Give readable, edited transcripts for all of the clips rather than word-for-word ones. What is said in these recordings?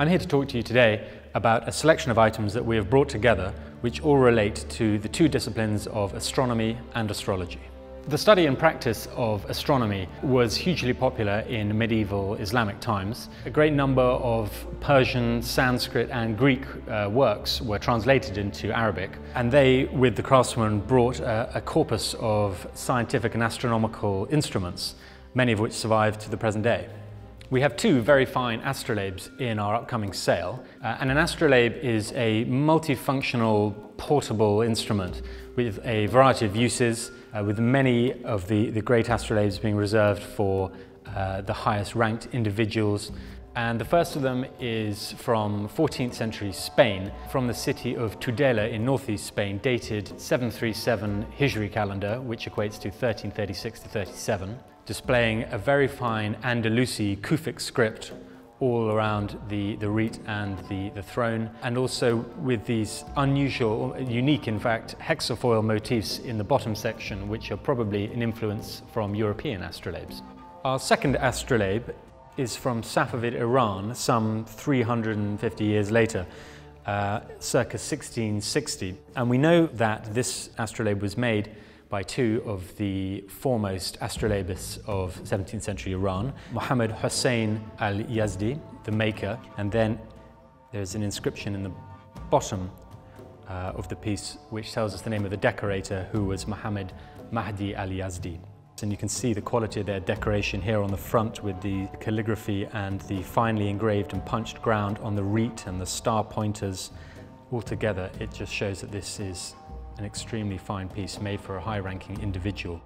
I'm here to talk to you today about a selection of items that we have brought together which all relate to the two disciplines of astronomy and astrology. The study and practice of astronomy was hugely popular in medieval Islamic times. A great number of Persian, Sanskrit and Greek works were translated into Arabic, and they, with the craftsmen, brought a corpus of scientific and astronomical instruments, many of which survive to the present day. We have two very fine astrolabes in our upcoming sale, and an astrolabe is a multifunctional portable instrument with a variety of uses, with many of the great astrolabes being reserved for the highest ranked individuals. And the first of them is from 14th century Spain, from the city of Tudela in northeast Spain, dated 737 Hijri calendar, which equates to 1336 to 37. Displaying a very fine Andalusi Kufic script all around the reet and the throne, and also with these unusual, unique in fact, hexafoil motifs in the bottom section, which are probably an influence from European astrolabes. Our second astrolabe is from Safavid, Iran, some 350 years later, circa 1660. And we know that this astrolabe was made by two of the foremost astrolabists of 17th century Iran, Muhammad Hussein al-Yazdi, the maker, and then there's an inscription in the bottom of the piece which tells us the name of the decorator, who was Muhammad Mahdi al-Yazdi. And you can see the quality of their decoration here on the front, with the calligraphy and the finely engraved and punched ground on the reet and the star pointers. Altogether, it just shows that this is an extremely fine piece made for a high-ranking individual.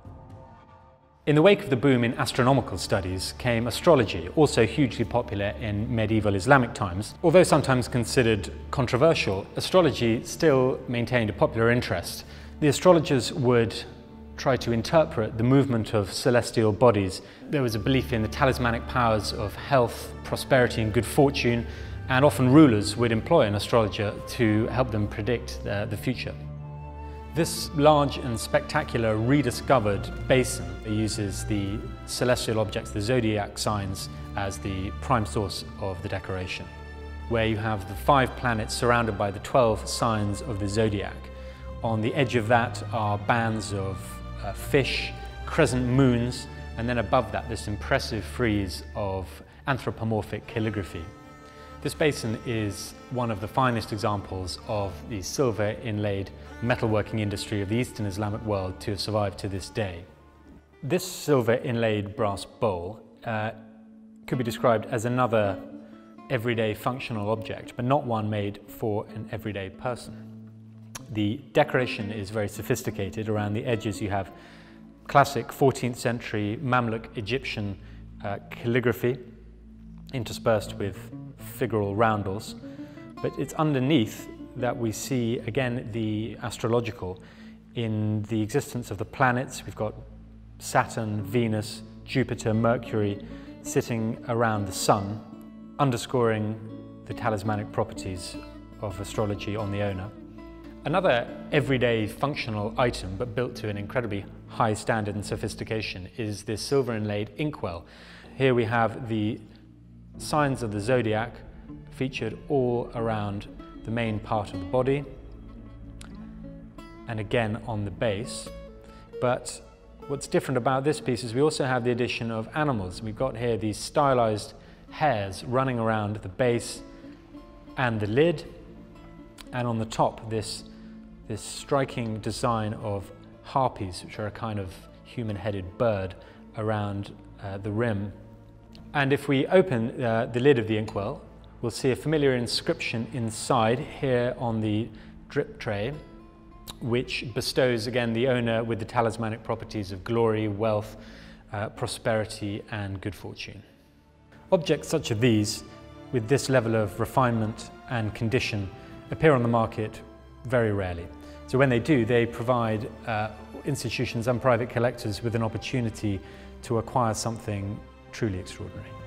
In the wake of the boom in astronomical studies came astrology, also hugely popular in medieval Islamic times. Although sometimes considered controversial, astrology still maintained a popular interest. The astrologers would try to interpret the movement of celestial bodies. There was a belief in the talismanic powers of health, prosperity and good fortune, and often rulers would employ an astrologer to help them predict the future. This large and spectacular rediscovered basin uses the celestial objects, the zodiac signs, as the prime source of the decoration, where you have the 5 planets surrounded by the 12 signs of the zodiac. On the edge of that are bands of fish, crescent moons, and then above that this impressive frieze of anthropomorphic calligraphy. This basin is one of the finest examples of the silver inlaid metalworking industry of the Eastern Islamic world to have survived to this day. This silver inlaid brass bowl could be described as another everyday functional object, but not one made for an everyday person. The decoration is very sophisticated. Around the edges you have classic 14th century Mamluk Egyptian calligraphy, interspersed with figural roundels, but it's underneath that we see again the astrological in the existence of the planets. We've got Saturn, Venus, Jupiter, Mercury sitting around the Sun, underscoring the talismanic properties of astrology on the owner. Another everyday functional item, but built to an incredibly high standard and sophistication, is this silver inlaid inkwell. Here we have the signs of the zodiac featured all around the main part of the body and again on the base. But what's different about this piece is we also have the addition of animals. We've got here these stylized hares running around the base and the lid, and on the top this striking design of harpies, which are a kind of human-headed bird, around the rim. And if we open the lid of the inkwell, we'll see a familiar inscription inside here on the drip tray, which bestows again the owner with the talismanic properties of glory, wealth, prosperity and good fortune. Objects such as these, with this level of refinement and condition, appear on the market very rarely. So when they do, they provide institutions and private collectors with an opportunity to acquire something truly extraordinary.